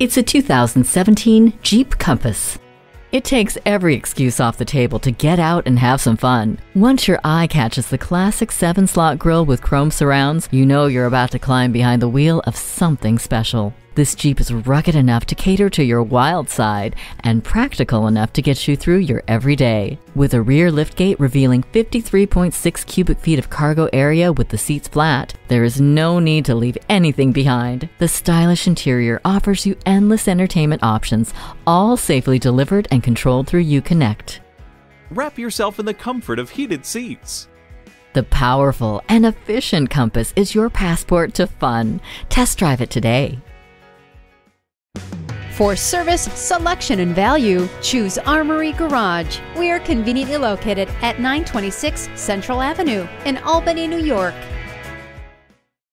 It's a 2017 Jeep Compass. It takes every excuse off the table to get out and have some fun. Once your eye catches the classic 7-slot grille with chrome surrounds, you know you're about to climb behind the wheel of something special. This Jeep is rugged enough to cater to your wild side and practical enough to get you through your everyday. With a rear liftgate revealing 53.6 cubic feet of cargo area with the seats flat, there is no need to leave anything behind. The stylish interior offers you endless entertainment options, all safely delivered and controlled through Uconnect. Wrap yourself in the comfort of heated seats. The powerful and efficient Compass is your passport to fun. Test drive it today. For service, selection, and value, choose Armory Garage. We are conveniently located at 926 Central Avenue in Albany, New York.